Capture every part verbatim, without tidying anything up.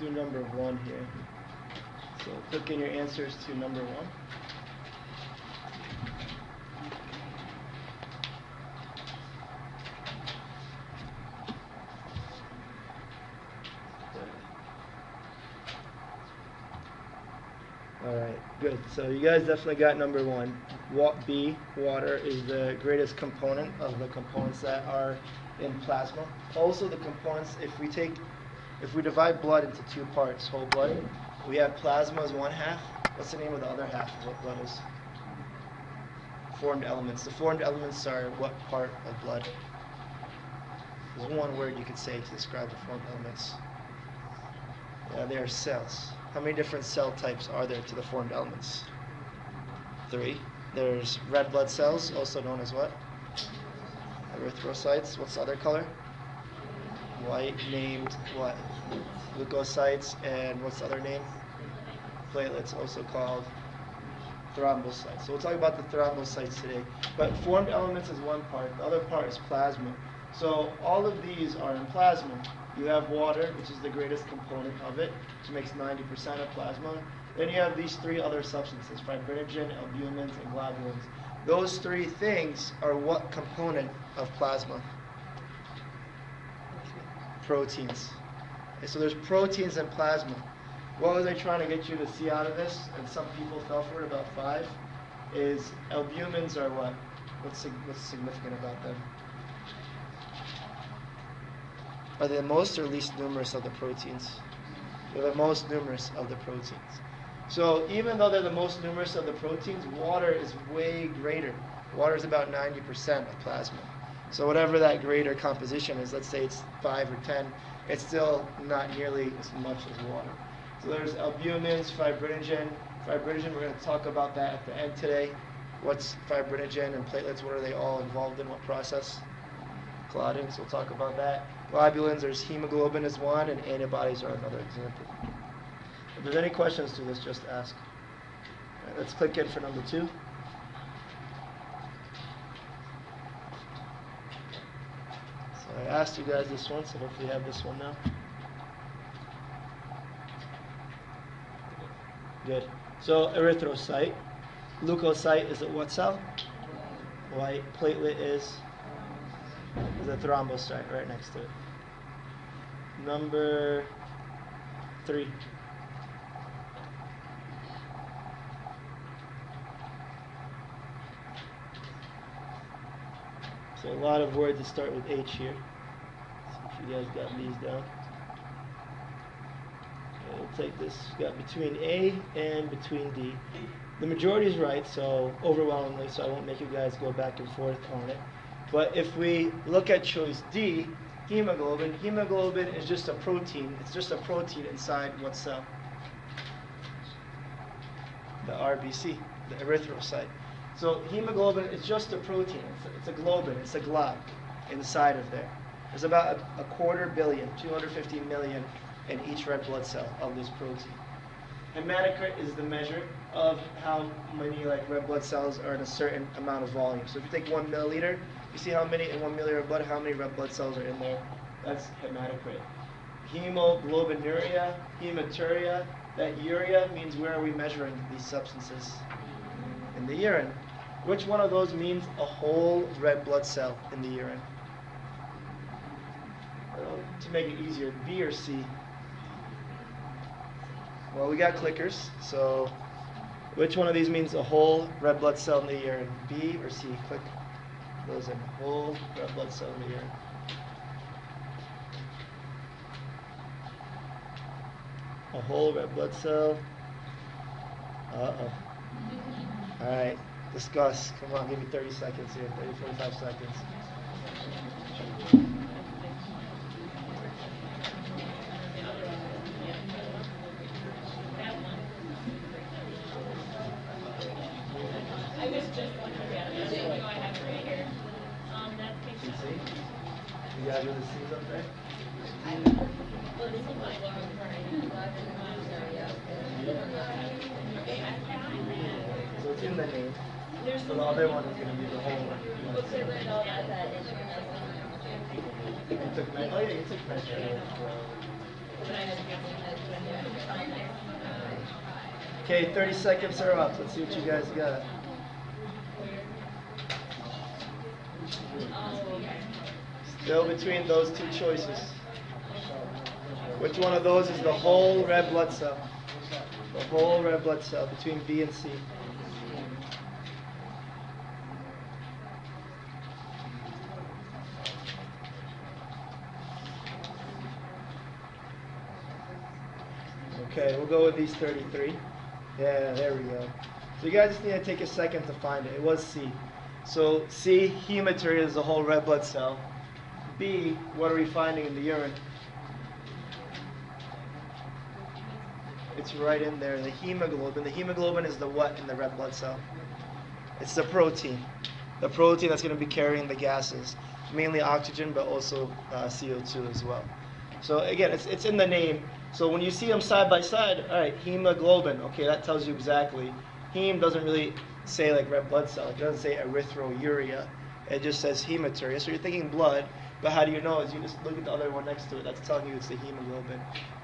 do number one here. So click in your answers to number one. Alright, good. So you guys definitely got number one. What B, water, is the greatest component of the components that are in plasma. Also the components, if we take, if we divide blood into two parts, whole blood, we have plasma is one half. What's the name of the other half of what blood is? Formed elements. The formed elements are what part of blood? There's one word you could say to describe the formed elements. Yeah, they are cells. How many different cell types are there to the formed elements? Three. There's red blood cells, also known as what? Erythrocytes. What's the other color? White, named what? Leukocytes. And what's the other name? Platelets, also called thrombocytes. So we'll talk about the thrombocytes today. But formed elements is one part. The other part is plasma. So all of these are in plasma. You have water, which is the greatest component of it, which makes ninety percent of plasma. Then you have these three other substances, fibrinogen, albumin, and globulins. Those three things are what component of plasma? Proteins. Okay, so there's proteins in plasma. What was I trying to get you to see out of this, and some people fell for it, about five, is albumins are what? What's, what's significant about them? Are they the most or least numerous of the proteins? They're the most numerous of the proteins. So even though they're the most numerous of the proteins, water is way greater. Water is about ninety percent of plasma. So whatever that greater composition is, let's say it's five or ten, it's still not nearly as much as water. So there's albumins, fibrinogen. Fibrinogen, we're going to talk about that at the end today. What's fibrinogen and platelets? What are they all involved in? What process? Clotting, so we'll talk about that. Globulins, there's hemoglobin is one, and antibodies are another example. If there's any questions to this, just ask. All right, let's click in for number two. So I asked you guys this one, so hopefully you have this one now. Good. So erythrocyte. Leukocyte is a what cell? White. Platelet is? Is a thrombocyte right next to it. Number three. So a lot of words that start with H here. So if you guys got these down. Okay, we'll take this. We've got between A and between D. The majority is right, so overwhelmingly, so I won't make you guys go back and forth on it. But if we look at choice D, hemoglobin, hemoglobin is just a protein. It's just a protein inside what cell? The R B C, the erythrocyte. So hemoglobin is just a protein. It's a, it's a globin. It's a glob inside of there. There's about a, a quarter billion, two hundred fifty million in each red blood cell of this protein. Hematocrit is the measure of how many like red blood cells are in a certain amount of volume. So if you take one milliliter, you see how many in one milliliter of blood, how many red blood cells are in there. That's hematocrit. Hemoglobinuria, hematuria, that urea means where are we measuring these substances? In the urine. Which one of those means a whole red blood cell in the urine? To make it easier, B or C? Well, we got clickers, so which one of these means a whole red blood cell in the urine? B or C? Click those in. Whole red blood cell in the urine. A whole red blood cell. Uh-oh. All right. Discuss. Come on, give me thirty seconds here. thirty, forty-five seconds. Okay, thirty seconds are up. Let's see what you guys got. Still between those two choices. Which one of those is the whole red blood cell? The whole red blood cell between B and C. Okay, we'll go with these thirty-three. Yeah, there we go. So you guys just need to take a second to find it. It was C. So C, hematuria is the whole red blood cell. B, what are we finding in the urine? It's right in there, the hemoglobin. The hemoglobin is the what in the red blood cell? It's the protein. The protein that's going to be carrying the gases, mainly oxygen, but also uh, C O two as well. So again, it's, it's in the name. So when you see them side by side, all right, hemoglobin, okay, that tells you exactly. Heme doesn't really say like red blood cell. It doesn't say erythropoiesis. It just says hematuria. So you're thinking blood, but how do you know? Is you just look at the other one next to it. That's telling you it's the hemoglobin.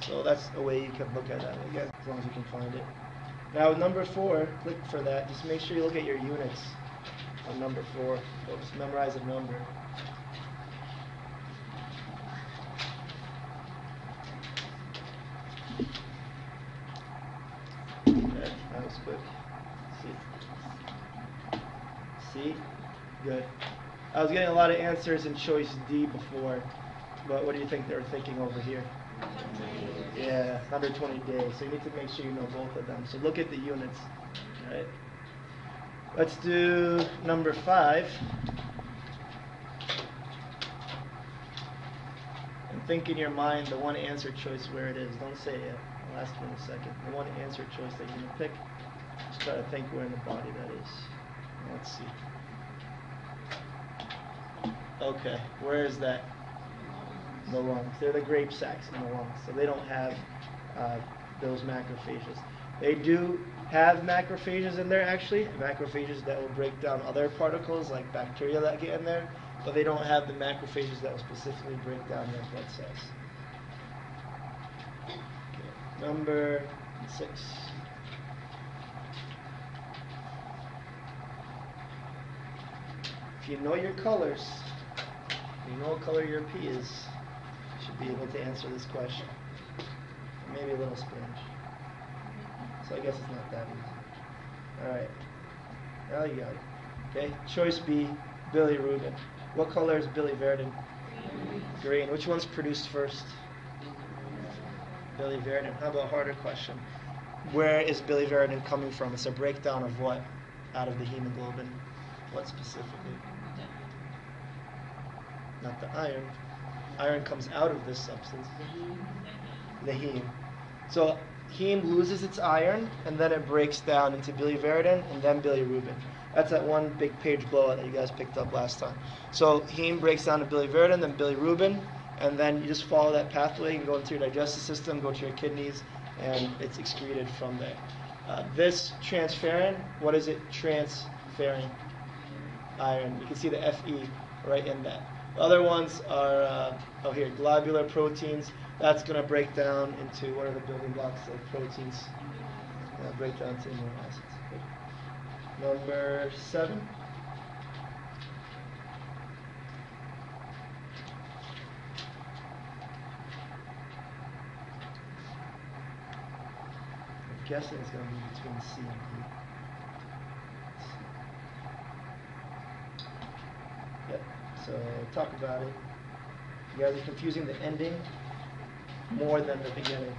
So that's a way you can look at that, again, as long as you can find it. Now number four, click for that. Just make sure you look at your units on number four. Oops, memorize a number. That was quick. C. C. Good. I was getting a lot of answers in choice D before, but what do you think they were thinking over here? Yeah, one hundred twenty days. So you need to make sure you know both of them. So look at the units. All right. Let's do number five. And think in your mind the one answer choice where it is. Don't say it yet. I'll ask you in a second. The one answer choice that you're going to pick. Just try to think where in the body that is. Let's see. Okay, where is that? The lungs. They're the grape sacs in the lungs, so they don't have uh, those macrophages. They do have macrophages in there, actually, macrophages that will break down other particles like bacteria that get in there, but they don't have the macrophages that will specifically break down their blood cells. Okay. Number six. If you know your colors, you know what color your pee is, you should be able to answer this question. Maybe a little strange. So I guess it's not that easy. Alright. Now you got it. Okay. Choice B, bilirubin. What color is biliverdin? Green. Which one's produced first? Biliverdin. How about a harder question? Where is biliverdin coming from? It's a breakdown of what? Out of the hemoglobin. What specifically? Not the iron. Iron comes out of this substance. The heme. So heme loses its iron, and then it breaks down into biliverdin and then bilirubin. That's that one big page blowout that you guys picked up last time. So heme breaks down to biliverdin, then bilirubin, and then you just follow that pathway and go into your digestive system, go to your kidneys, and it's excreted from there. Uh, this transferrin, what is it transferring? Iron. You can see the Fe right in that. The other ones are, uh, oh here, globular proteins. That's going to break down into, what are the building blocks of proteins? Uh, break down to amino acids. Good. Number seven. I'm guessing it's going to be between C and D. So talk about it. You guys are confusing the ending more than the beginning.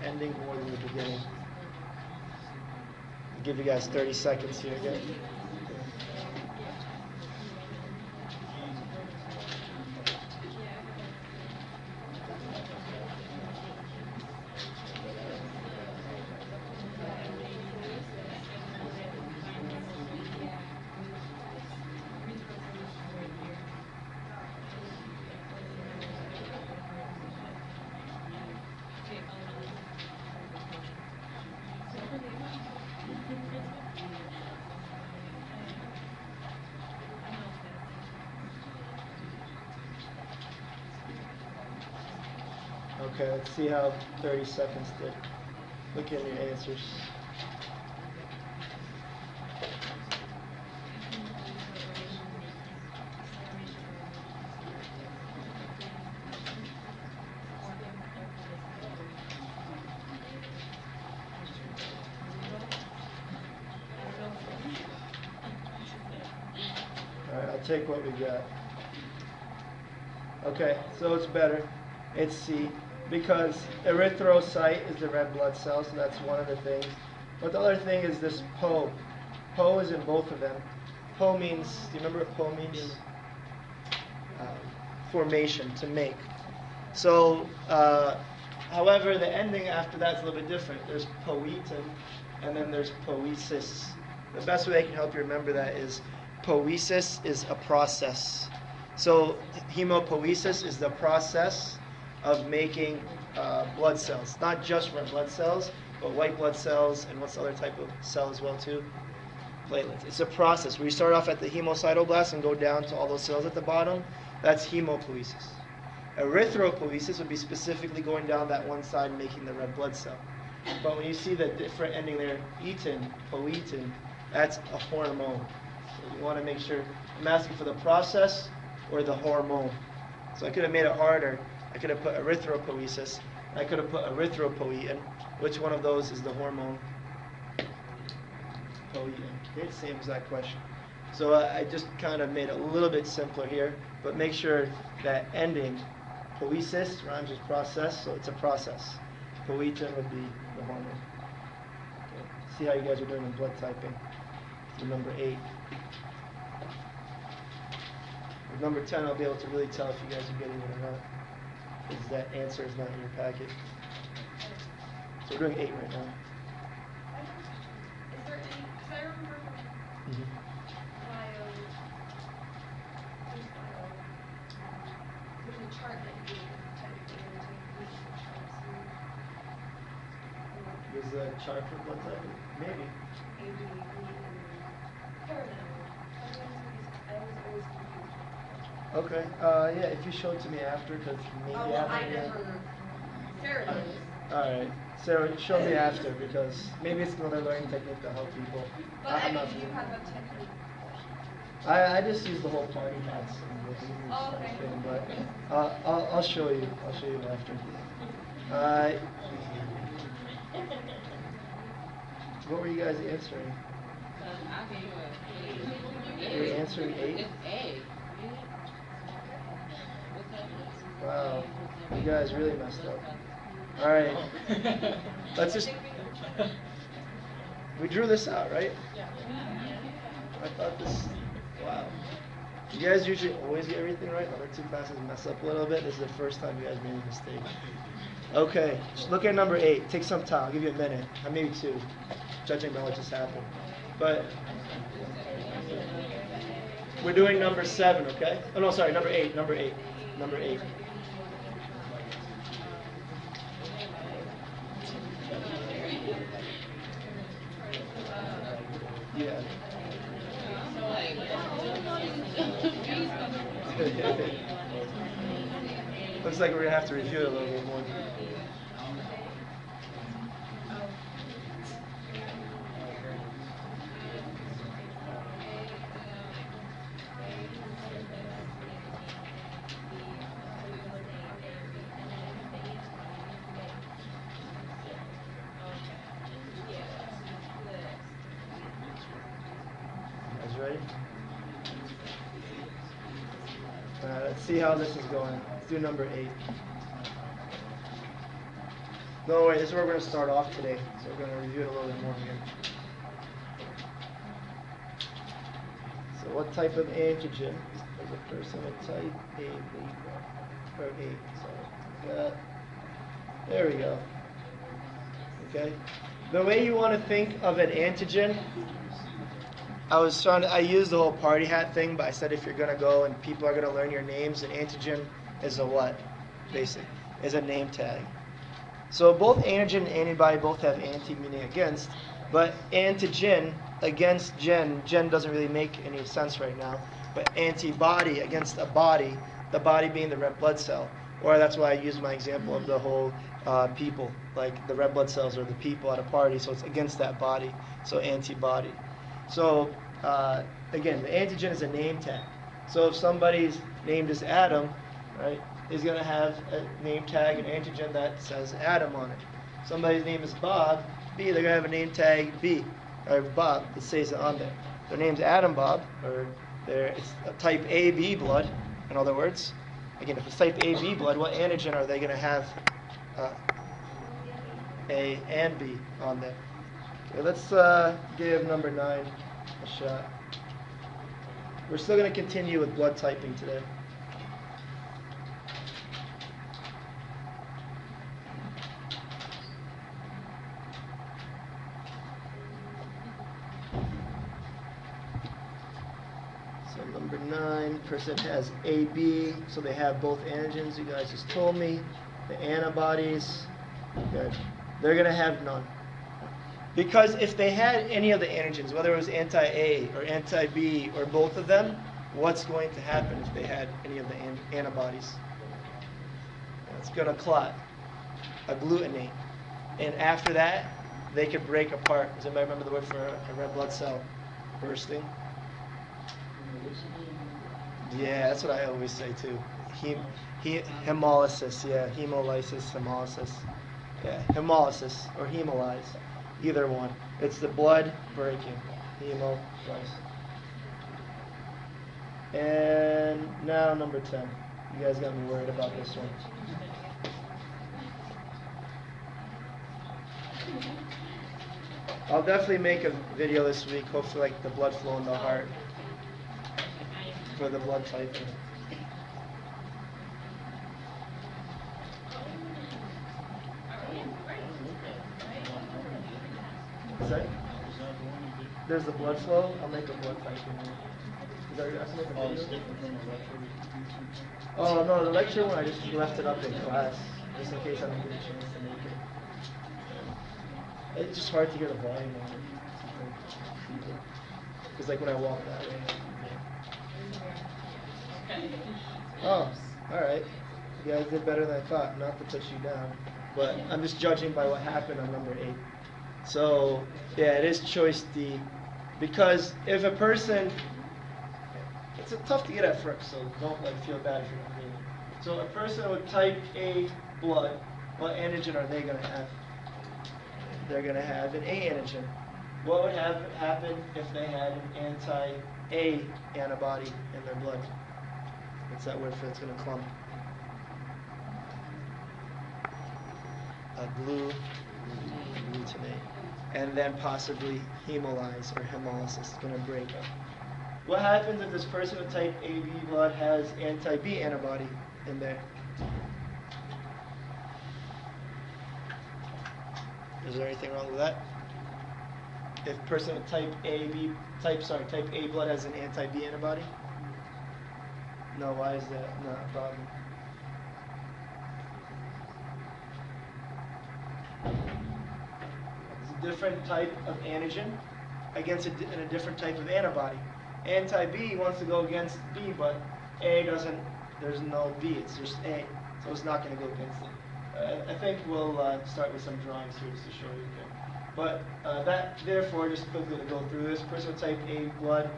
The ending more than the beginning. I'll give you guys thirty seconds here again. Okay, let's see how thirty seconds did. Look at your answers. Alright, I'll take what we got. Okay, so it's better. It's C, because erythrocyte is the red blood cell, so that's one of the things. But the other thing is this Po. Po is in both of them. Po means, do you remember what Po means? Um, formation, to make. So, uh, however, the ending after that's a little bit different. There's poietin, and then there's poiesis. The best way I can help you remember that is poiesis is a process. So hemopoiesis is the process of making uh, blood cells, not just red blood cells, but white blood cells, and what's the other type of cell as well too? Platelets. It's a process where you start off at the hemocytoblast and go down to all those cells at the bottom. That's hemopoiesis. Erythropoiesis would be specifically going down that one side and making the red blood cell. But when you see the different ending there, eatin, poietin, that's a hormone. So you want to make sure, I'm asking for the process or the hormone. So I could have made it harder. I could have put erythropoiesis. I could have put erythropoietin. Which one of those is the hormone? Poietin. Okay, same exact question. So uh, I just kind of made it a little bit simpler here, but make sure that ending, poiesis rhymes with process, so it's a process. Poietin would be the hormone. Okay. See how you guys are doing in blood typing. Number eight. With number ten, I'll be able to really tell if you guys are getting it or not, because that answer is not in your packet. So we're doing eight right now. Is there any, because I remember from mm-hmm. bio, there's bio, there's a chart that you do technically in between charts. There's a chart for blood typing? Maybe. A D, and parallel. I was always confused. Okay, uh, yeah, if you show it to me after, because maybe oh, well, after. I never. Sarah does. Alright, Sarah, show me after, because maybe it's another learning technique to help people. But I, I mean, do you have a technique? I, I just use the whole party hats and the oh, okay. thing, but uh, I'll, I'll show you. I'll show you after. Uh, what were you guys answering? You were answering eight? It's eight. Wow, you guys really messed up. All right, let's just, we drew this out, right? I thought this, wow. You guys usually always get everything right. Other two classes mess up a little bit. This is the first time you guys made a mistake. Okay, just look at number eight. Take some time, I'll give you a minute, or maybe two, judging by what just happened. But we're doing number seven, okay? Oh no, sorry, number eight, number eight, number eight. Yeah. Looks like we're gonna have to review it a little bit more. See how this is going. Let's do number eight. No way, this is where we're going to start off today. So we're going to review it a little bit more here. So what type of antigen is a person with type A Libra? Or eight, sorry. Got, there we go. Okay. The way you want to think of an antigen, I was trying to, I used the whole party hat thing, but I said if you're going to go and people are going to learn your names, an antigen is a what? Basic. Is a name tag. So both antigen and antibody both have anti meaning against, but antigen against gen, gen doesn't really make any sense right now, but antibody against a body, the body being the red blood cell, Or that's why I use my example of the whole uh, people, like the red blood cells are the people at a party, so it's against that body, so antibody. So uh, again, the antigen is a name tag. So if somebody's named as Adam, right, is going to have a name tag, an antigen that says Adam on it. Somebody's name is Bob, B, they're going to have a name tag B, or Bob, that says it on there. Their name's Adam Bob, or they're, it's a type A B blood, in other words. Again, if it's type A B blood, what antigen are they going to have uh, A and B on there? Okay, let's uh, give number nine a shot. We're still going to continue with blood typing today. Person has A B, so they have both antigens. You guys just told me the antibodies. Good. They're going to have none, because if they had any of the antigens, whether it was anti-A or anti-B or both of them, what's going to happen if they had any of the an antibodies? It's going to clot, agglutinate, and after that, they could break apart. Does anybody remember the word for a red blood cell bursting? Yeah, that's what I always say too. Hem, he, hemolysis, yeah, hemolysis, hemolysis, yeah, hemolysis or hemolyze, either one. It's the blood breaking, hemolysis. And now number ten. You guys got me worried about this one. I'll definitely make a video this week, hopefully like the blood flow in the heart. For the blood typing. There's the blood flow. I'll make a blood typing. Is that what you're asking? Oh no, the lecture one I just left it up in class just in case I don't get a chance to make it. It's just hard to hear the volume on it. It's like when I walk that way. Oh, all right. You guys did better than I thought, not to put you down. But I'm just judging by what happened on number eight. So, yeah, it is choice D. Because if a person, it's tough to get at first, so don't like feel bad if you're not reading. So a person with type A blood, what antigen are they going to have? They're going to have an A antigen. What would have happened if they had an anti-A antibody in their blood? What's that word for it's going to clump? Agglutinate. And then possibly hemolyze or hemolysis is going to break up. What happens if this person with type A B blood has anti-B antibody in there? Is there anything wrong with that? If person with type A B, type sorry, type A blood has an anti-B antibody? No, why is that not a problem? It's a different type of antigen against a, and a different type of antibody. Anti-B wants to go against B, but A doesn't, there's no B, it's just A. So it's not going to go against it. Uh, I think we'll uh, start with some drawings here just to show you again. But uh, that, therefore, just quickly to go through this, person with type A blood,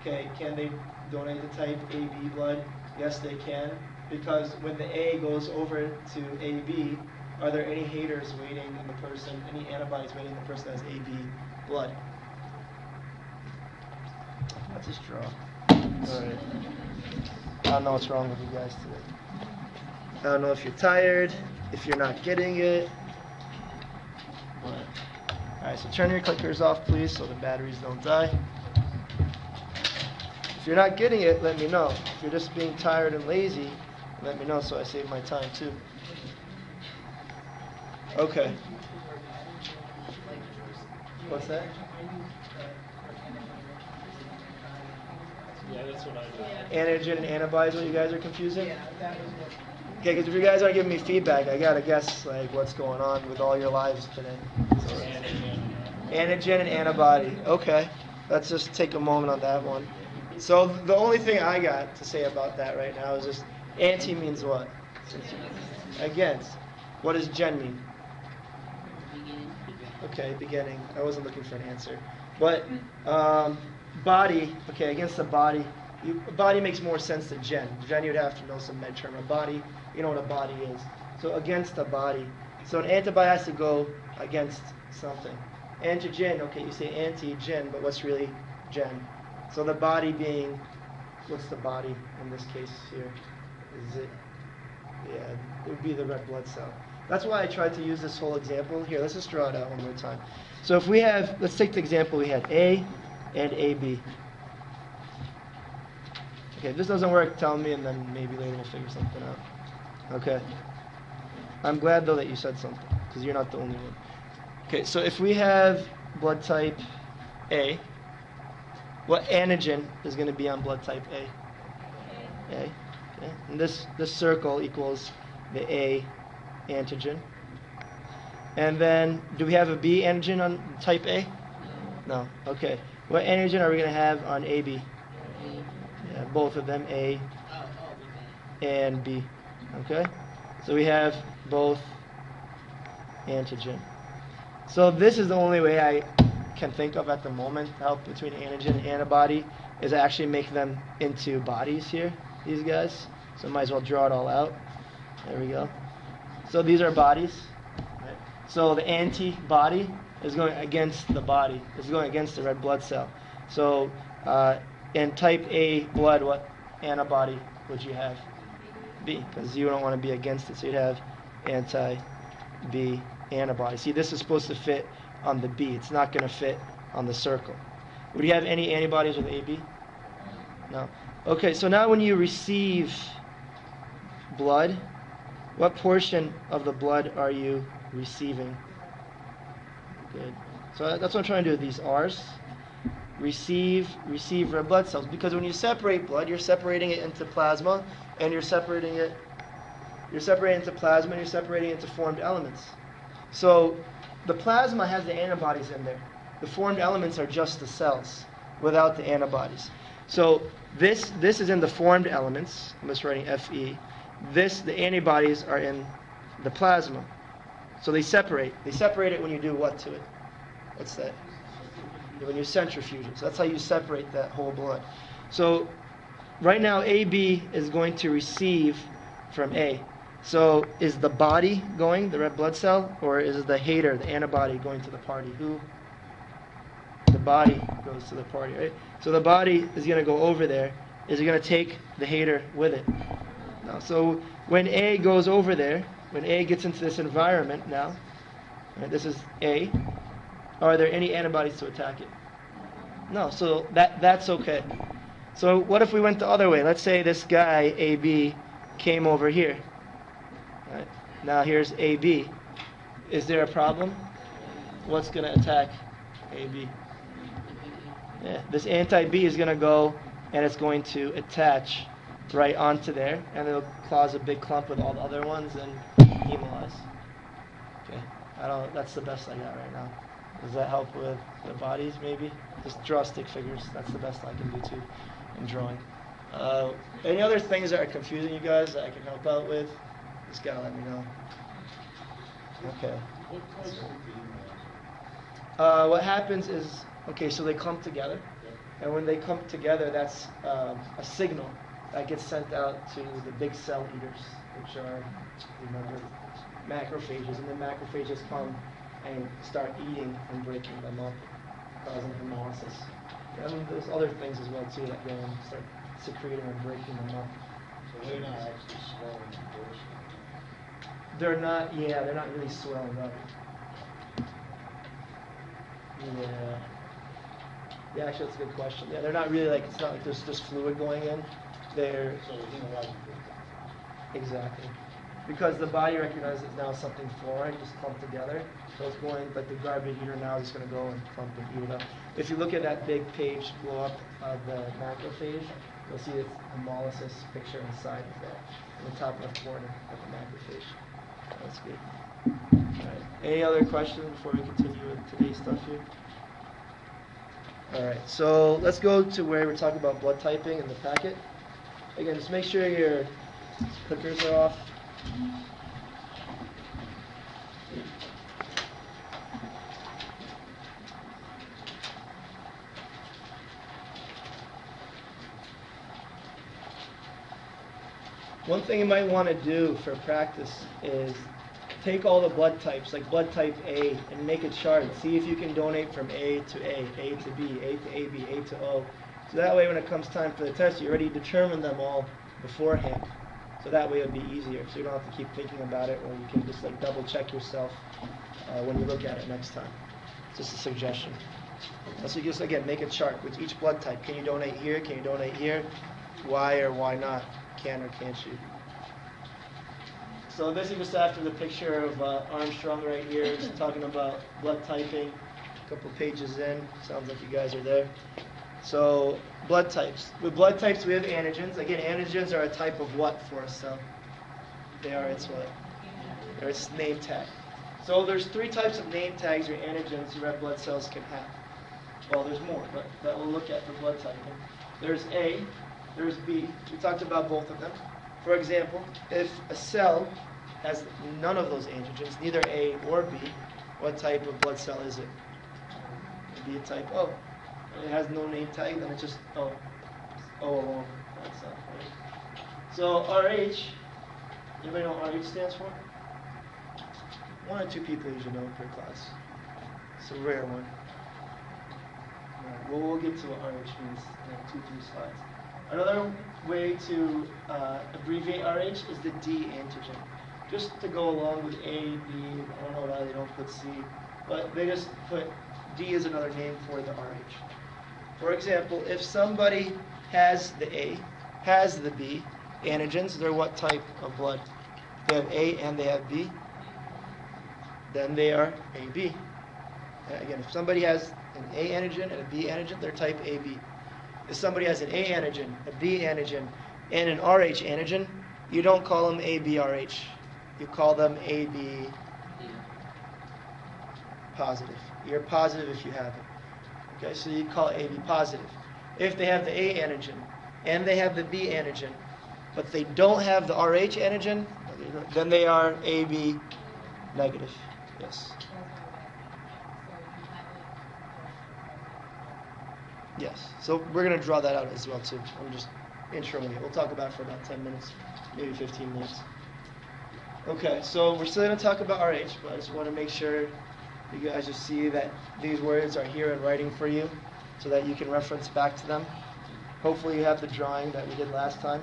okay, can they donate the type A B blood? Yes, they can, because when the A goes over to A B, are there any haters waiting in the person, any antibodies waiting in the person that has A B blood? Let's just draw. All right. I don't know what's wrong with you guys today. I don't know if you're tired, if you're not getting it. All right, All right so turn your clickers off, please, so the batteries don't die. If you're not getting it, let me know. If you're just being tired and lazy, let me know so I save my time too. Okay. What's that? Yeah, that's what I do. Antigen and antibodies, what you guys are confusing? Yeah, that is what. Okay, because if you guys aren't giving me feedback, I gotta guess like what's going on with all your lives today. So, antigen. Antigen and antibody. Okay. Let's just take a moment on that one. So the only thing I got to say about that right now is just anti means what? Against. What does gen mean? Beginning. Okay, beginning. I wasn't looking for an answer. But um, body, okay, against the body. You, body makes more sense than gen. Gen, you'd have to know some med term. A body, you know what a body is. So against the body. So an antibody has to go against something. Antigen, okay, you say anti-gen, but what's really gen? So the body being, what's the body in this case here? Is it, yeah, it would be the red blood cell. That's why I tried to use this whole example. Here, let's just draw it out one more time. So if we have, let's take the example we had, A and A B. Okay, if this doesn't work, tell me, and then maybe later we'll figure something out. Okay. I'm glad, though, that you said something, because you're not the only one. Okay, so if we have blood type A, what antigen is going to be on blood type A? A. Okay. And this, this circle equals the A antigen. And then, do we have a B antigen on type A? No. Okay. What antigen are we going to have on A B? Yeah, both of them, A and B. Okay? So we have both antigen. So this is the only way I can think of at the moment to help between antigen and antibody is I actually make them into bodies here, these guys. So I might as well draw it all out. There we go. So these are bodies. Right? So the antibody is going against the body. It's going against the red blood cell. So uh, in type A blood, what antibody would you have? B, because you don't want to be against it. So you'd have anti-B antibody. See, this is supposed to fit on the B. It's not going to fit on the circle. Would you have any antibodies with A B? No. Okay, so now when you receive blood, what portion of the blood are you receiving? Good. So that's what I'm trying to do with these R's. Receive, receive red blood cells. Because when you separate blood, you're separating it into plasma, and you're separating it, you're separating into plasma, and you're separating into formed elements. So the plasma has the antibodies in there. The formed elements are just the cells without the antibodies. So this this is in the formed elements. I'm just writing F E. This, the antibodies are in the plasma. So they separate. They separate it when you do what to it? What's that? When you centrifuge it. So that's how you separate that whole blood. So right now A B is going to receive from A. So is the body going, the red blood cell, or is the hater, the antibody, going to the party? Who? The body goes to the party, right? So the body is going to go over there. Is it going to take the hater with it? No. So when A goes over there, when A gets into this environment now, right, this is A, are there any antibodies to attack it? No. So that that's okay. So what if we went the other way? Let's say this guy, A B, came over here. Right. Now here's A B. Is there a problem? What's going to attack A B? Yeah, this anti-B is going to go and it's going to attach right onto there, and it'll cause a big clump with all the other ones and hemolyze. Okay, I don't. That's the best I got right now. Does that help with the bodies? Maybe just draw stick figures. That's the best I can do too in drawing. Uh, any other things that are confusing you guys that I can help out with? Just gotta let me know. Okay. Uh, what happens is, okay, so they clump together. And when they clump together, that's um, a signal that gets sent out to the big cell eaters, which are, remember, macrophages. And then macrophages come and start eating and breaking them up, causing hemolysis. And there's other things as well, too, that go and start secreting and breaking them up. So they're not actually swelling the dorsal. They're not, yeah, they're not really swelling up. Yeah. Yeah, actually, that's a good question. Yeah, they're not really like, it's not like there's just fluid going in. They're. So they're exactly. Because the body recognizes now something foreign, just clumped together. So it's going, like the garbage eater now is going to go and clump and eat it up. If you look at that big page blow up of the macrophage, you'll see its hemolysis picture inside of that, in the top left corner of the macrophage. That's good. All right. Any other questions before we continue with today's stuff here? All right. So let's go to where we're talking about blood typing in the packet. Again, just make sure your clickers are off. One thing you might want to do for practice is take all the blood types, like blood type A, and make a chart. See if you can donate from A to A, A to B, A to A B, A to O. So that way when it comes time for the test, you already determine them all beforehand. So that way it would be easier. So you don't have to keep thinking about it, or you can just like double check yourself uh, when you look at it next time. It's just a suggestion. So you just, again, make a chart with each blood type. Can you donate here? Can you donate here? Why or why not? Can or can't you? So basically just after the picture of uh, Armstrong right here, is talking about blood typing, a couple pages in, sounds like you guys are there. So blood types. With blood types we have antigens. Again, antigens are a type of what for a cell? They are its what? They're its name tag. So there's three types of name tags or antigens red blood cells can have. Well, there's more, but that we'll look at for blood typing. There's A. There's B. We talked about both of them. For example, if a cell has none of those antigens, neither A or B, what type of blood cell is it? It would be a type O. It has no name tag, then it's just O. O alone. That's not right. So R H, anybody know what R H stands for? One or two people usually know per class. It's a rare one. Right. Well, we'll get to what R H means in two, three slides. Another way to uh, abbreviate R H is the D antigen. Just to go along with A, B, I don't know why they don't put C, but they just put D as another name for the R H. For example, if somebody has the A, has the B antigens, they're what type of blood? They have A and they have B, then they are A B. Again, if somebody has an A antigen and a B antigen, they're type A B. If somebody has an A antigen, a B antigen, and an R H antigen, you don't call them A B R H. You call them A B positive. You're positive if you have it. Okay, so you call it A B positive. If they have the A antigen and they have the B antigen, but they don't have the R H antigen, then they are A B negative. Yes. Yes, so we're going to draw that out as well, too. I'm just introing it. We'll talk about it for about ten minutes, maybe fifteen minutes. Okay, so we're still going to talk about R H, but I just want to make sure you guys just see that these words are here in writing for you so that you can reference back to them. Hopefully you have the drawing that we did last time.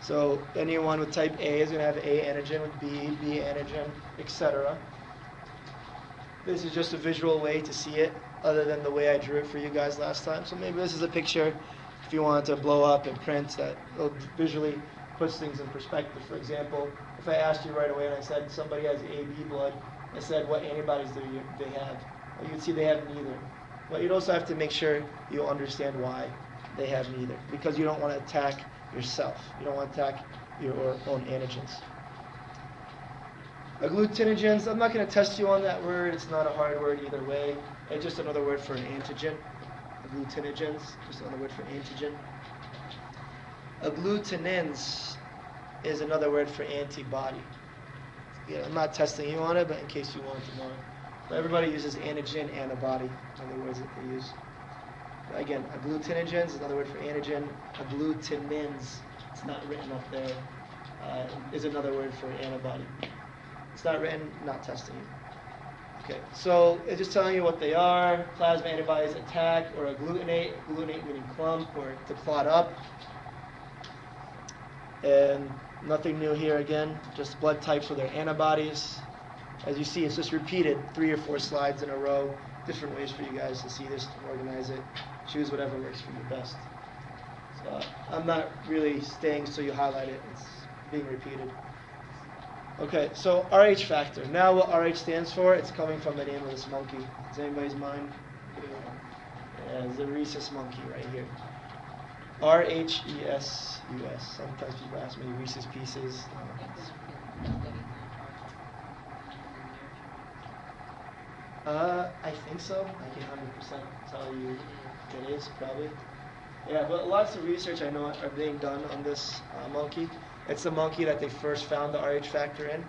So anyone with type A is going to have A antigen with B, B antigen, et cetera. This is just a visual way to see it, other than the way I drew it for you guys last time. So maybe this is a picture, if you wanted to blow up and print, that visually puts things in perspective. For example, if I asked you right away and I said somebody has A B blood, I said what antibodies do you, they have? Well, you'd see they have neither. But you'd also have to make sure you understand why they have neither, because you don't want to attack yourself. You don't want to attack your own antigens. Agglutinogens, I'm not going to test you on that word. It's not a hard word either way. It's just another word for an antigen. Agglutinogens, just another word for antigen. Agglutinins is another word for antibody. Yeah, I'm not testing you on it, but in case you wanted to know it. But everybody uses antigen, antibody, other words that they use. But again, agglutinogens is another word for antigen. Agglutinins, it's not written up there, uh, is another word for antibody. It's not written, not testing you. Okay, so it's just telling you what they are. Plasma antibodies attack or agglutinate. Agglutinate meaning clump or to clot up. And nothing new here again, just blood type for their antibodies. As you see, it's just repeated three or four slides in a row, different ways for you guys to see this, to organize it. Choose whatever works for you best. So I'm not really staying so you highlight it. It's being repeated. Okay, so R H factor. Now what R H stands for, it's coming from the name of this monkey. Is anybody's mind? Yeah, it's the rhesus monkey right here. R H E S U S. Sometimes people ask me rhesus pieces. Uh, I think so. I can one hundred percent tell you it is, probably. Yeah, but lots of research I know are being done on this uh, monkey. It's the monkey that they first found the R H factor in.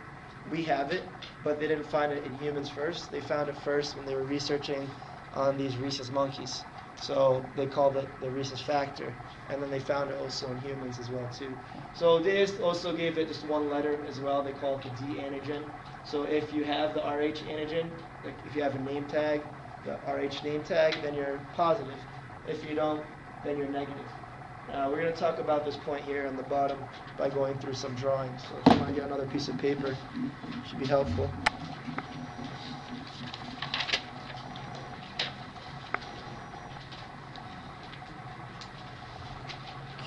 We have it, but they didn't find it in humans first. They found it first when they were researching on these rhesus monkeys. So they called it the rhesus factor, and then they found it also in humans as well too. So they also gave it just one letter as well. They call it the D antigen. So if you have the R H antigen, like if you have a name tag, the R H name tag, then you're positive. If you don't, then you're negative. Uh, we're going to talk about this point here on the bottom by going through some drawings. So if you want to get another piece of paper, it should be helpful.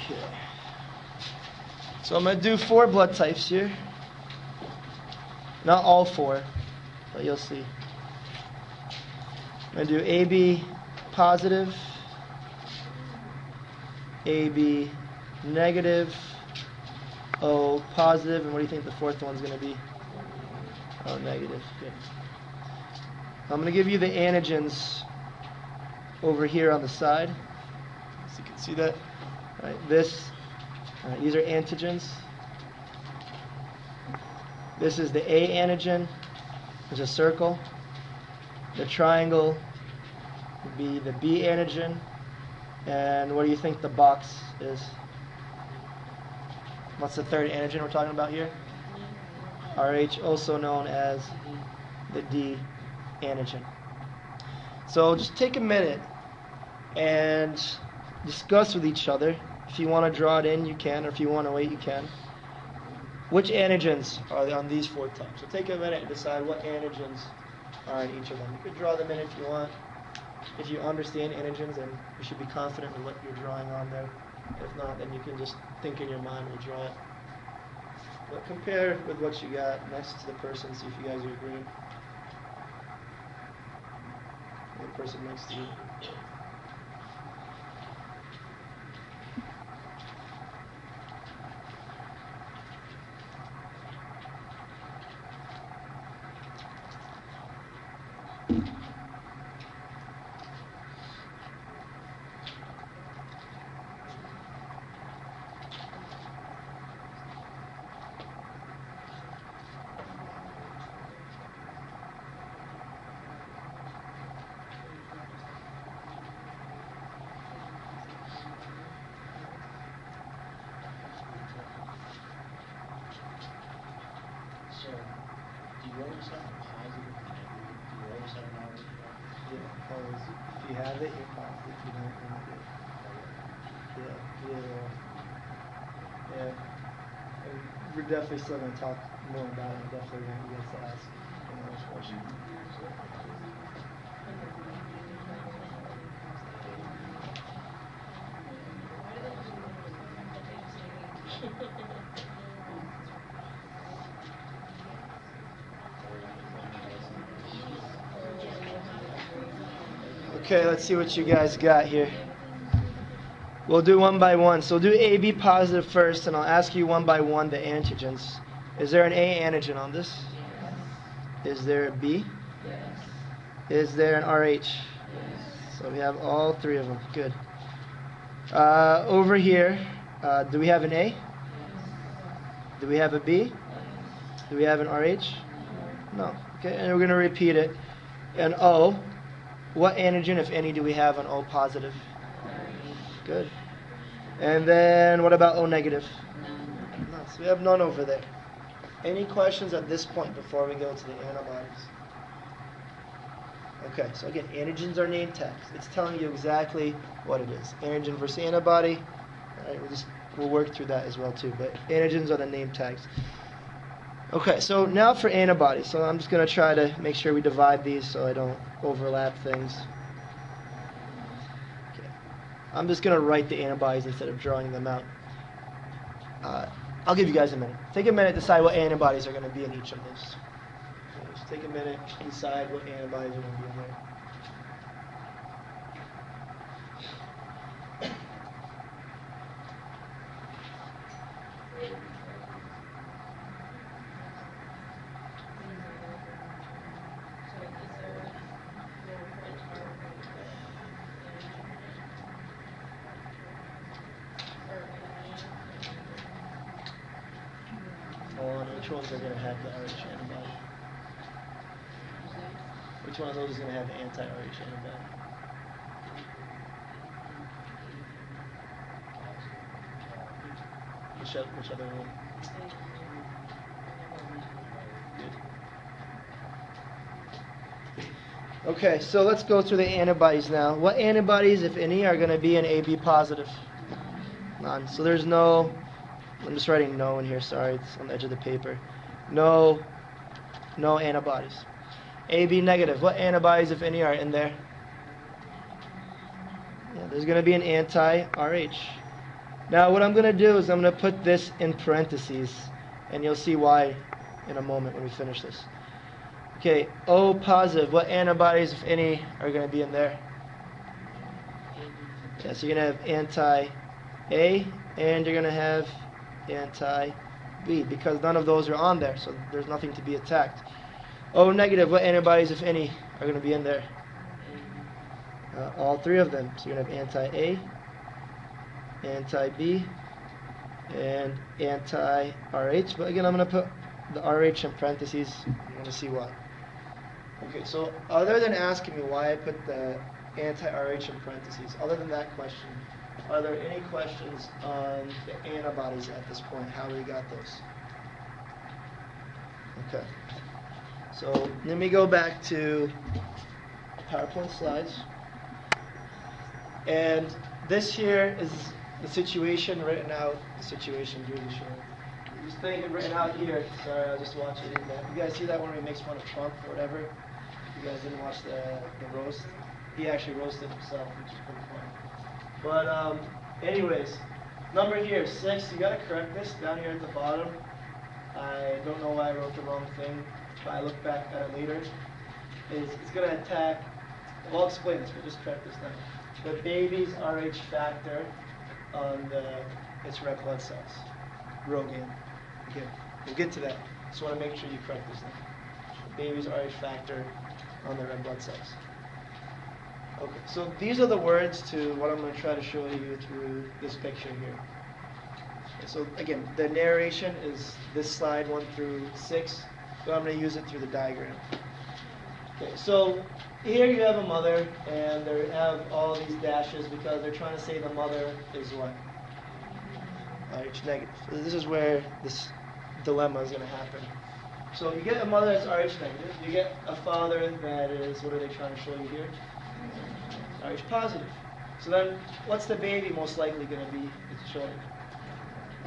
Okay. So I'm going to do four blood types here. Not all four, but you'll see. I'm going to do A B positive, A B negative, O positive, and what do you think the fourth one's going to be? O negative. Good. I'm going to give you the antigens over here on the side, so you can see that. All right, this, all right, these are antigens. This is the A antigen, there's a circle. The triangle would be the B antigen. And what do you think the box is? What's the third antigen we're talking about here? R H, also known as the D antigen. So just take a minute and discuss with each other. If you want to draw it in, you can, or if you want to wait, you can. Which antigens are on these four types? So take a minute and decide what antigens are in each of them. You could draw them in if you want. If you understand antigens, then you should be confident in what you're drawing on there. If not, then you can just think in your mind and draw it. But compare with what you got next to the person, see if you guys are agreeing. The person next to you. Definitely still going to talk more about it. Definitely going to get to ask another question. Okay, let's see what you guys got here. We'll do one by one. So we'll do A B positive first, and I'll ask you one by one the antigens. Is there an A antigen on this? Yes. Is there a B? Yes. Is there an R H? Yes. So we have all three of them. Good. Uh, over here, uh, do we have an A? Yes. Do we have a B? Yes. Do we have an R H? No. Okay, and we're going to repeat it. And O, what antigen, if any, do we have on O positive? Good. And then what about O negative? None. So we have none over there. Any questions at this point before we go to the antibodies? Okay, so again, antigens are name tags. It's telling you exactly what it is. Antigen versus antibody. All right, we'll, just, we'll work through that as well too, but antigens are the name tags. Okay, so now for antibodies. So I'm just going to try to make sure we divide these so I don't overlap things. I'm just going to write the antibodies instead of drawing them out. Uh, I'll give you guys a minute. Take a minute to decide what antibodies are going to be in each of those. So just take a minute to decide what antibodies are going to be in there. controls are going to have the R H antibody? Which one of those is going to have the anti-R H antibody? Which, which other one? Okay, so let's go through the antibodies now. What antibodies, if any, are going to be an A B positive? None. So there's no, I'm just writing no in here, sorry, it's on the edge of the paper. No, no antibodies. A B negative, what antibodies, if any, are in there? Yeah, there's going to be an anti-R H. Now what I'm going to do is I'm going to put this in parentheses, and you'll see why in a moment when we finish this. Okay, O positive, what antibodies, if any, are going to be in there? Yeah, so you're going to have anti-A, and you're going to have anti-B, because none of those are on there, so there's nothing to be attacked. O negative, what antibodies, if any, are going to be in there? Uh, all three of them. So you're going to have anti-A, anti-B, and anti-R H. But again, I'm going to put the R H in parentheses. I'm going to see why. Okay, so other than asking me why I put the anti-R H in parentheses, other than that question, are there any questions on the antibodies at this point, how we got those? Okay. So let me go back to PowerPoint slides. And this here is the situation written out. The situation during the show. This thing written out here. Sorry, I was just watching it. You guys see that one where he makes fun of Trump or whatever? You guys didn't watch the, the roast? He actually roasted himself, which is pretty funny. But um, anyways, number here, six. You got to correct this down here at the bottom. I don't know why I wrote the wrong thing. But I look back at it later, is it's going to attack, well, I'll explain this, but just correct this now. The baby's R H factor on the, its red blood cells, RhoGAM. Okay, we'll get to that. Just want to make sure you correct this now. The baby's R H factor on the red blood cells. Okay, so these are the words to what I'm going to try to show you through this picture here. So again, the narration is this slide one through six. But I'm going to use it through the diagram. Okay, so here you have a mother, and they have all these dashes because they're trying to say the mother is what? R H negative. This is where this dilemma is going to happen. So you get a mother that's R H negative. You get a father that is, what are they trying to show you here? R H positive. So then what's the baby most likely going to be? It's showing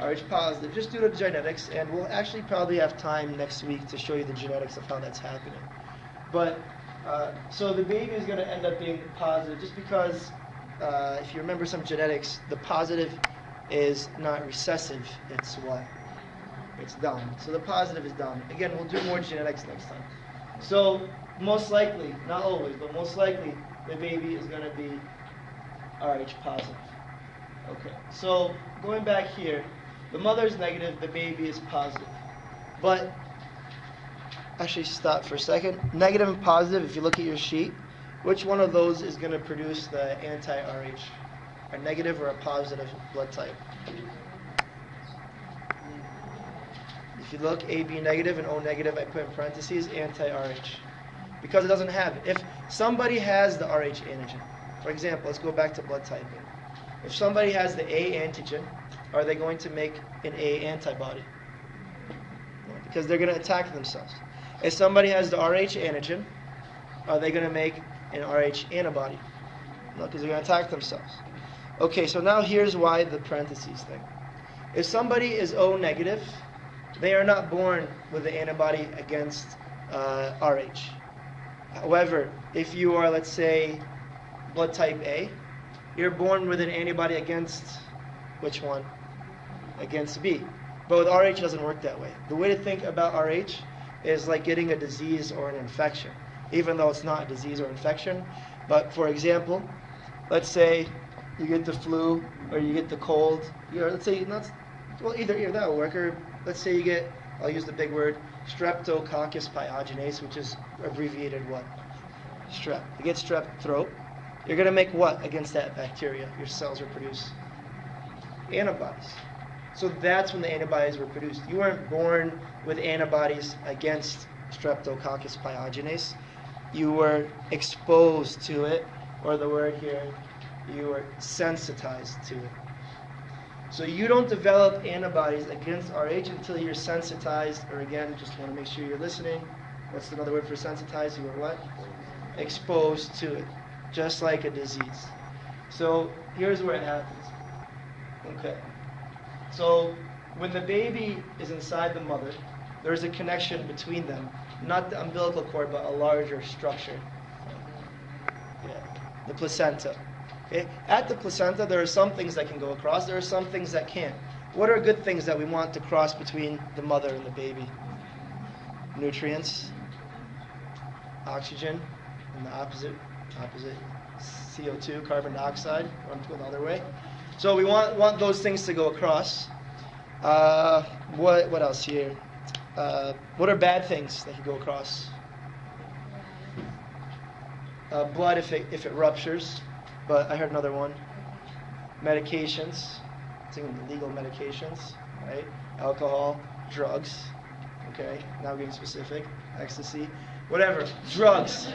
R H positive, just due to genetics, and we'll actually probably have time next week to show you the genetics of how that's happening. But, uh, so the baby is going to end up being positive just because, uh, if you remember some genetics, the positive is not recessive, it's what? It's dominant. So the positive is dominant. Again, we'll do more genetics next time. So, most likely, not always, but most likely, the baby is going to be R H positive. Okay, so going back here, the mother is negative, the baby is positive. But, actually stop for a second. Negative and positive, if you look at your sheet, which one of those is going to produce the anti-R H? A negative or a positive blood type? If you look, A B negative and O negative, I put in parentheses, anti-R H. Because it doesn't have it. If somebody has the R H antigen, for example, let's go back to blood typing. If somebody has the A antigen, are they going to make an A antibody? No, because they're going to attack themselves. If somebody has the R H antigen, are they going to make an R H antibody? No, because they're going to attack themselves. Okay, so now here's why the parentheses thing. If somebody is O negative, they are not born with the antibody against uh, R H. However, if you are, let's say, blood type A, you're born with an antibody against which one? Against B. But with R H, it doesn't work that way. The way to think about R H is like getting a disease or an infection, even though it's not a disease or infection. But for example, let's say you get the flu or you get the cold. Or let's say not, well, either either that will work. Or let's say you get, I'll use the big word, Streptococcus pyogenes, which is abbreviated what? Strep. You get strep throat. You're going to make what against that bacteria? Your cells will produce antibodies. So that's when the antibodies were produced. You weren't born with antibodies against Streptococcus pyogenes. You were exposed to it, or the word here, you were sensitized to it. So you don't develop antibodies against R H until you're sensitized, or again, just want to make sure you're listening. What's another word for sensitized? You were what? Exposed to it, just like a disease. So here's where it happens. Okay. So when the baby is inside the mother, there's a connection between them. Not the umbilical cord, but a larger structure. Yeah. The placenta. Okay. At the placenta, there are some things that can go across. There are some things that can't. What are good things that we want to cross between the mother and the baby? Nutrients, oxygen, and the opposite, opposite, C O two, carbon dioxide. We're going the other way. So we want want those things to go across. Uh, what what else here? Uh, what are bad things that can go across? Uh, blood, if it if it ruptures. But I heard another one. Medications, I think illegal medications, right? Alcohol, drugs. Okay, now we're getting specific. Ecstasy, whatever. Drugs.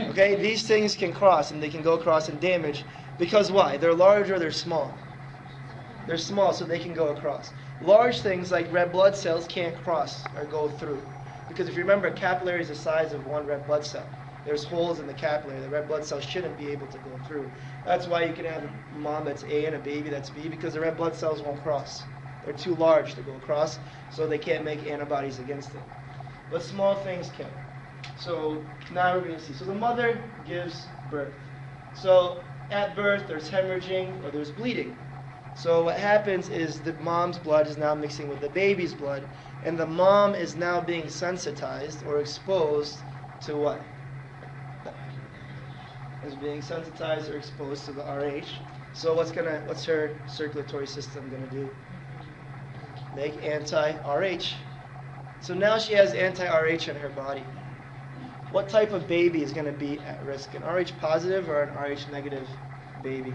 Okay, these things can cross, and they can go across and damage. Because why? They're large or they're small. They're small, so they can go across. Large things like red blood cells can't cross or go through. Because if you remember, capillary is the size of one red blood cell. There's holes in the capillary. The red blood cell shouldn't be able to go through. That's why you can have a mom that's A and a baby that's B, because the red blood cells won't cross. They're too large to go across, so they can't make antibodies against it. But small things can. So now we're going to see. So the mother gives birth. So at birth, there's hemorrhaging or there's bleeding. So what happens is the mom's blood is now mixing with the baby's blood, and the mom is now being sensitized or exposed to what? Is being sensitized or exposed to the R H. So what's gonna what's her circulatory system gonna do? Make anti-R H. So now she has anti-R H in her body. What type of baby is gonna be at risk? An R H positive or an R H negative baby?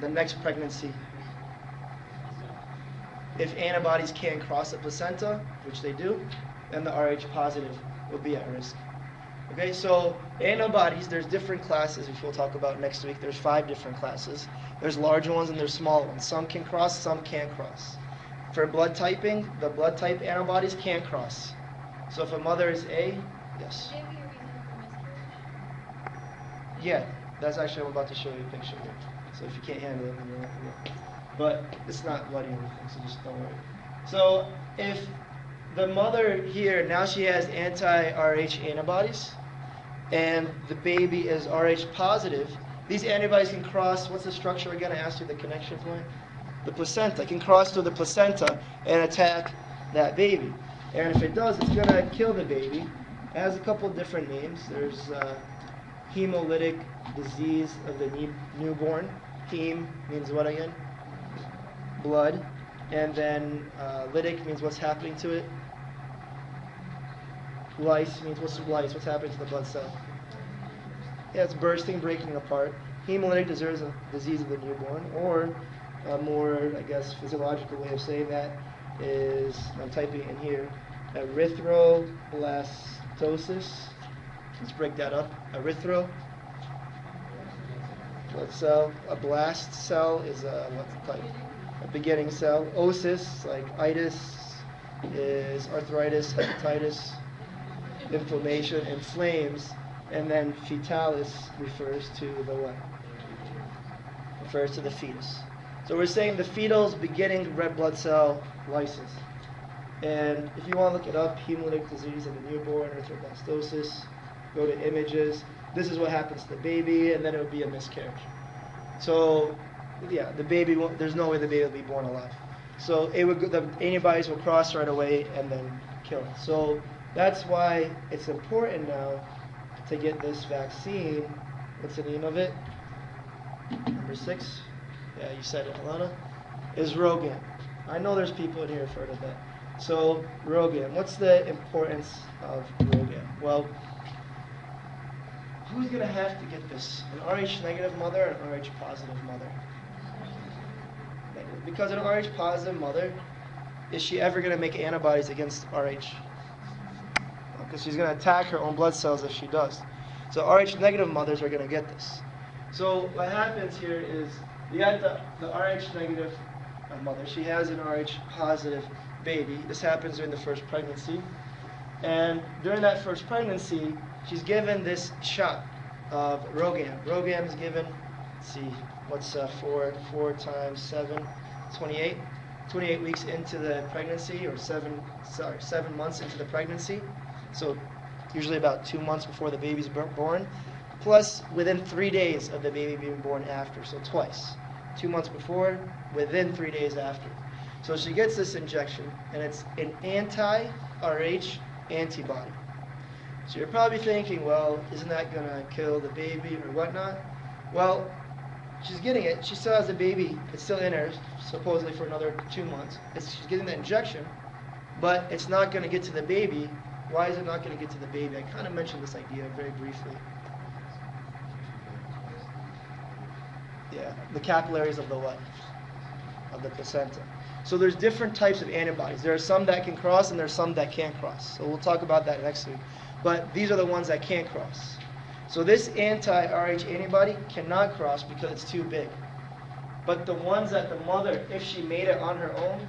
The next pregnancy. If antibodies can't cross the placenta, which they do, then the R H positive will be at risk. Okay, so antibodies, there's different classes, which we'll talk about next week. There's five different classes. There's large ones and there's small ones. Some can cross, some can't cross. For blood typing, the blood type antibodies can't cross. So if a mother is A, yes. Yeah, that's actually, I'm about to show you a picture here. So if you can't handle it, then you're not going to. But it's not bloody or anything, so just don't worry. So if the mother here, now she has anti-R H antibodies, and the baby is R H positive. These antibodies can cross, what's the structure again? I asked you the connection point. The placenta, can cross through the placenta and attack that baby. And if it does, it's going to kill the baby. It has a couple different names. There's uh, hemolytic disease of the ne newborn. Heme means what again? Blood. And then uh, lytic means what's happening to it. Lyse means what's lyse, what's happening to the blood cell. Yeah, it's bursting, breaking apart. Hemolytic deserves a disease of the newborn, or a more, I guess, physiological way of saying that is, I'm typing in here, erythroblastosis. Let's break that up. Erythro, blood cell. A blast cell is a, what's the type? A beginning cell. Osis, like itis, is arthritis, hepatitis, inflammation, inflames, and then fetalis refers to the what? Refers to the fetus. So we're saying the fetal's beginning red blood cell lysis. And if you want to look it up, hemolytic disease of the newborn, erythroblastosis, go to images. This is what happens to the baby, and then it would be a miscarriage. So yeah, the baby won't, there's no way the baby will be born alive. So it would, the antibodies will cross right away and then kill it. So that's why it's important now to get this vaccine. What's the name of it? Number six. Yeah, you said it, Alana. Is RhoGAM. I know there's people in here who've heard of that. So RhoGAM. What's the importance of RhoGAM? Well, who's going to have to get this? An R H negative mother or an R H positive mother? Because an Rh positive mother, is she ever going to make antibodies against Rh? Because she's going to attack her own blood cells if she does. So Rh negative mothers are going to get this. So what happens here is you got the, the Rh negative mother. She has an Rh positive baby. This happens during the first pregnancy. And during that first pregnancy, she's given this shot of RhoGAM. RhoGAM is given, let's see, what's uh, four, four times seven, twenty-eight. twenty-eight weeks into the pregnancy, or seven, sorry, seven months into the pregnancy. So usually about two months before the baby's born, plus within three days of the baby being born after, so twice. Two months before, within three days after. So she gets this injection, and it's an anti-R H antibody. So you're probably thinking, well, isn't that going to kill the baby or whatnot? Well, she's getting it. She still has the baby. It's still in her, supposedly for another two months. It's, she's getting the injection, but it's not going to get to the baby. Why is it not going to get to the baby? I kind of mentioned this idea very briefly. Yeah, the capillaries of the what? Of the placenta. So there's different types of antibodies. There are some that can cross and there are some that can't cross. So we'll talk about that next week. But these are the ones that can't cross. So this anti-R H antibody cannot cross because it's too big. But the ones that the mother, if she made it on her own,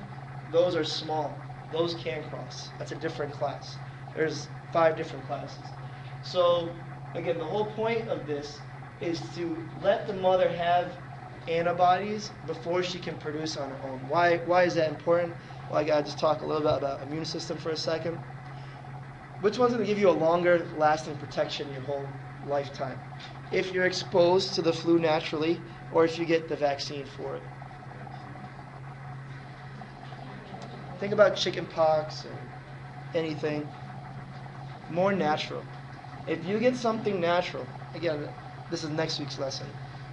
those are small. Those can cross. That's a different class. There's five different classes. So again, the whole point of this is to let the mother have antibodies before she can produce on her own. Why, why is that important? Well, I gotta just talk a little bit about immune system for a second. Which one's gonna give you a longer lasting protection your whole lifetime? If you're exposed to the flu naturally, or if you get the vaccine for it. Think about chicken pox and anything. More natural. If you get something natural, again, this is next week's lesson,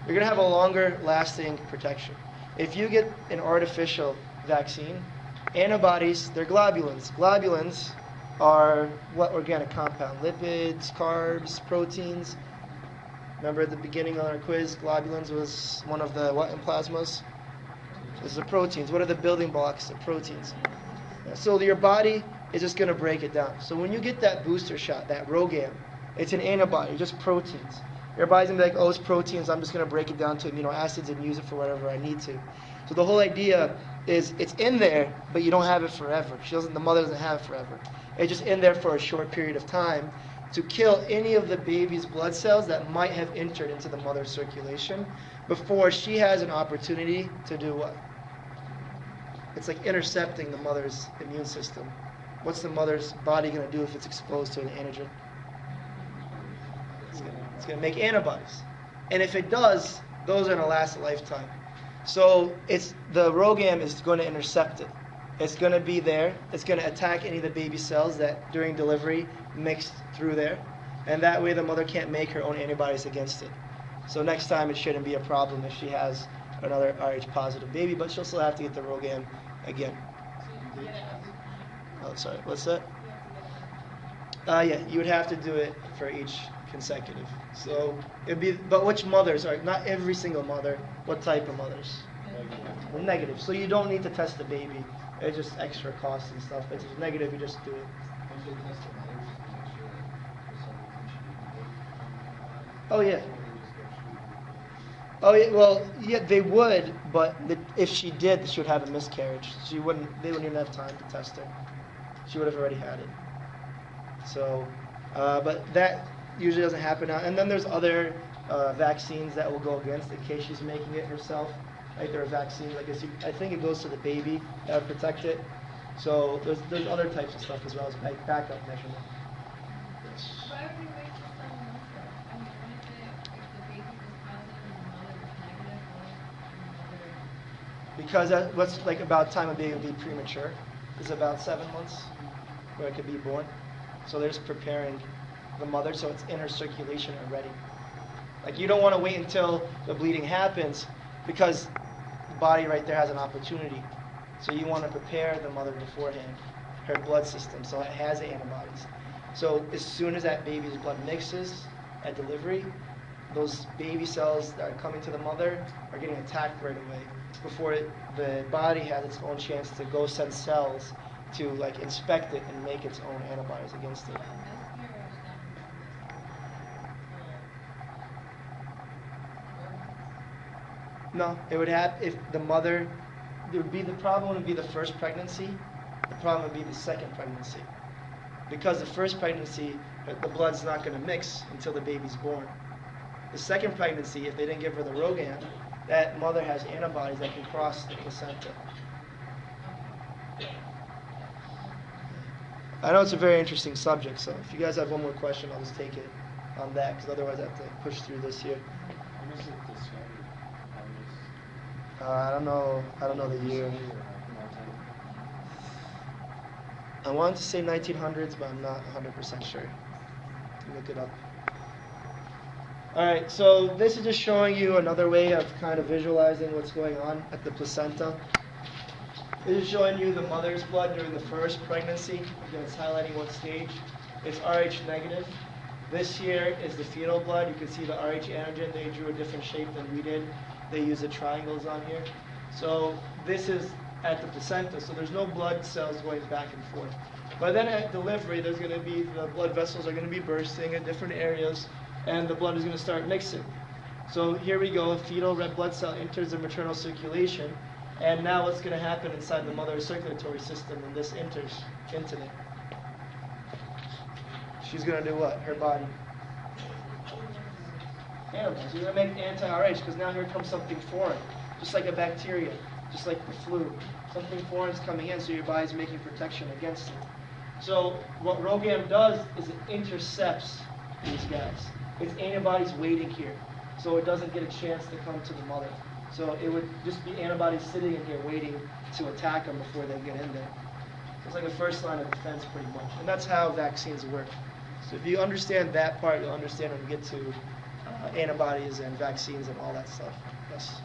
you're going to have a longer lasting protection. If you get an artificial vaccine, antibodies, they're globulins. Globulins are what organic compound? Lipids, carbs, proteins. Remember at the beginning on our quiz, globulins was one of the what in plasmas? This is the proteins. What are the building blocks of proteins? So your body is just going to break it down. So when you get that booster shot, that RhoGAM, it's an antibody, just proteins. Your body's going to be like, oh, it's proteins. I'm just going to break it down to amino acids and use it for whatever I need to. So the whole idea is it's in there, but you don't have it forever. She doesn't, the mother doesn't have it forever. It's just in there for a short period of time to kill any of the baby's blood cells that might have entered into the mother's circulation before she has an opportunity to do what? It's like intercepting the mother's immune system. What's the mother's body going to do if it's exposed to an antigen? It's going to make antibodies. And if it does, those are going to last a lifetime. So it's the RhoGAM is going to intercept it. It's going to be there. It's going to attack any of the baby cells that during delivery mixed through there. And that way the mother can't make her own antibodies against it. So next time it shouldn't be a problem if she has another Rh positive baby, but she'll still have to get the RhoGAM again. So you can get it after. Oh, sorry. What's that? Uh, yeah, you would have to do it for each consecutive. So it'd be, but which mothers are not every single mother. What type of mothers? Negative. Well, negative. So you don't need to test the baby. It's just extra costs and stuff. If it's negative, you just do it. Oh yeah. Oh yeah. Well, yeah, they would, but if she did, she would have a miscarriage. She wouldn't. They wouldn't even have time to test her. She would have already had it. So, uh, but that usually doesn't happen now. And then there's other uh, vaccines that will go against in case she's making it herself. Like there are vaccines, like I think it goes to the baby that would protect it. So there's there's other types of stuff as well as like backup measurement. Why would we wait for seven months though? I mean, what if the baby was positive and the mother was negative, what if the mother? Because that, what's like about time a baby would be premature is about seven months where it could be born. So they're just preparing the mother so it's in her circulation already. Like you don't want to wait until the bleeding happens because the body right there has an opportunity. So you want to prepare the mother beforehand, her blood system, so it has antibodies. So as soon as that baby's blood mixes at delivery, those baby cells that are coming to the mother are getting attacked right away before it, the body has its own chance to go send cells to like inspect it and make its own antibodies against it. No, it would have if the mother. There would be the problem would be the first pregnancy. The problem would be the second pregnancy, because the first pregnancy, the blood's not going to mix until the baby's born. The second pregnancy, if they didn't give her the RhoGAM, that mother has antibodies that can cross the placenta. I know it's a very interesting subject, so if you guys have one more question, I'll just take it on that, because otherwise I have to push through this here. When is it discovered? Uh, I don't know. I don't know the year. I wanted to say nineteen hundreds, but I'm not one hundred percent sure. Look it up. All right, so this is just showing you another way of kind of visualizing what's going on at the placenta. This is showing you the mother's blood during the first pregnancy. Again, it's highlighting what stage. It's Rh negative. This here is the fetal blood. You can see the Rh antigen. They drew a different shape than we did. They use the triangles on here. So this is at the placenta, so there's no blood cells going back and forth. But then at delivery, there's going to be, the blood vessels are going to be bursting in different areas, and the blood is going to start mixing. So here we go, a fetal red blood cell enters the maternal circulation. And now what's going to happen inside the mother's circulatory system when this enters into it? She's going to do what? Her body. Animals. You're going to make anti-R H because now here comes something foreign, just like a bacteria, just like the flu. Something foreign is coming in, so your body's making protection against it. So what RhoGAM does is it intercepts these guys. Its antibodies waiting here, so it doesn't get a chance to come to the mother. So it would just be antibodies sitting in here waiting to attack them before they get in there. It's like a first line of defense pretty much. And that's how vaccines work. So if you understand that part, you'll understand when we get to uh, antibodies and vaccines and all that stuff. Yes?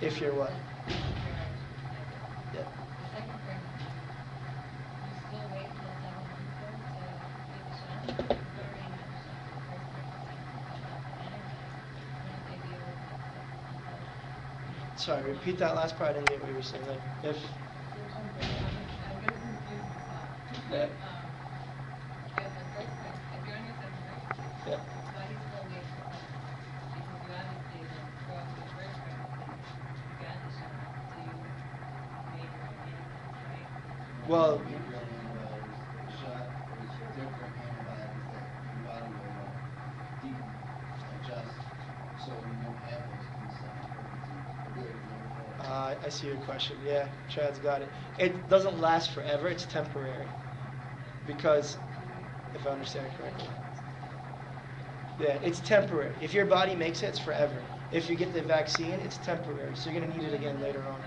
If you're what? Sorry, repeat that last part. I didn't get what you were saying. Like, if yeah. Yeah. Well, I see your question. Yeah, Chad's got it. It doesn't last forever. It's temporary, because if I understand it correctly, yeah, it's temporary. If your body makes it, it's forever. If you get the vaccine, it's temporary, so you're gonna need it again later on.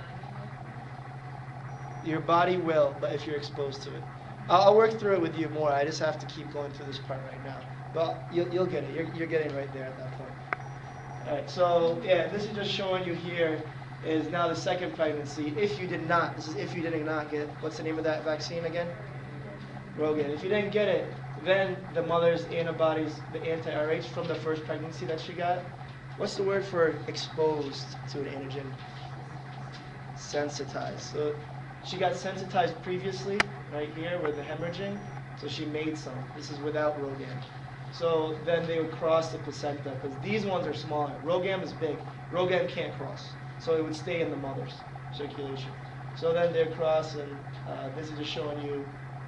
Your body will, but if you're exposed to it, I'll, I'll work through it with you more. I just have to keep going through this part right now. But you'll, you'll get it. You're, you're getting right there at that point. All right. So yeah, this is just showing you here. Is now the second pregnancy. If you did not, this is if you did not get, what's the name of that vaccine again? RhoGAM. If you didn't get it, then the mother's antibodies, the anti-R H from the first pregnancy that she got, what's the word for exposed to an antigen? Sensitized. So she got sensitized previously, right here with the hemorrhaging, so she made some. This is without RhoGAM. So then they would cross the placenta, because these ones are smaller. RhoGAM is big. RhoGAM can't cross. So it would stay in the mother's circulation. So then they cross, and uh, this is just showing you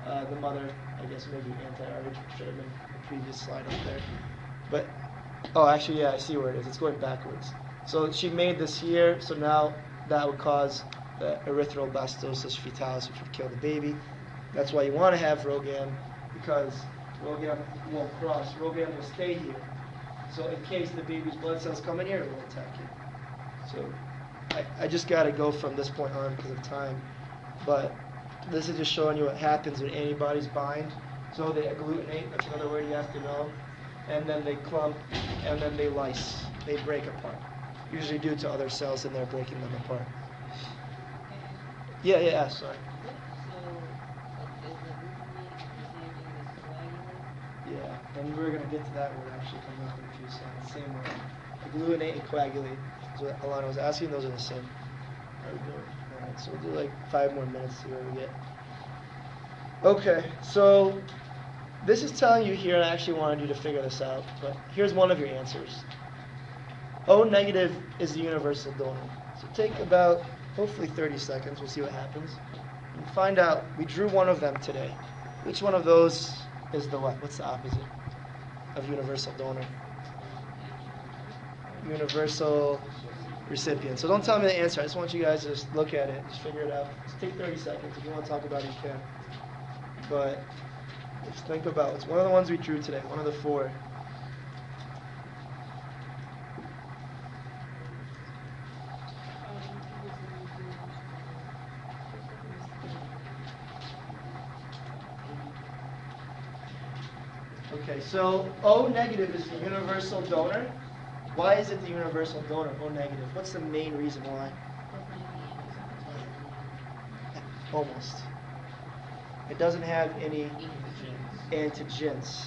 uh, the mother, I guess maybe anti-R H, which should have been the previous slide up there. But, oh, actually, yeah, I see where it is. It's going backwards. So she made this here, so now that would cause the erythroblastosis fetalis, which would kill the baby. That's why you want to have RhoGAM, because RhoGAM won't cross. RhoGAM will stay here. So in case the baby's blood cells come in here, it will attack it. So I, I just got to go from this point on because of time, but this is just showing you what happens when antibodies bind. So they agglutinate, that's another word you have to know, and then they clump, and then they lyse. They break apart, usually due to other cells in there breaking them apart. Yeah, yeah, sorry. Yeah, and we're going to get to that word actually coming up in a few seconds. Same word. Agglutinate and coagulate is what Alana was asking. Those are the same. Alright, so we'll do like five more minutes to see where we get. Okay, so this is telling you here, and I actually wanted you to figure this out, but here's one of your answers. O negative is the universal donor. So take about, hopefully thirty seconds, we'll see what happens. And find out, we drew one of them today. Which one of those is the what? What's the opposite of universal donor? Universal recipient. So don't tell me the answer, I just want you guys to just look at it, just figure it out. Just take thirty seconds, if you want to talk about it, you can. But just think about it. It's one of the ones we drew today, one of the four. Okay, so O negative is the universal donor. Why is it the universal donor, O negative? What's the main reason why? Almost. It doesn't have any antigens.